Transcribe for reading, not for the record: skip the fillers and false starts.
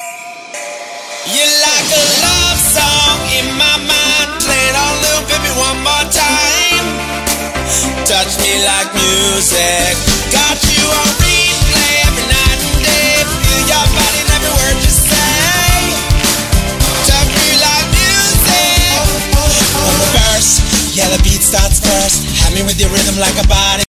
You're like a love song in my mind. Play it on loop, baby, one more time. Touch me like music. Got you on replay every night and day. Feel your body in every word you say. Touch me like music. On the verse, yeah, the beat starts first. Have me with your rhythm like a body.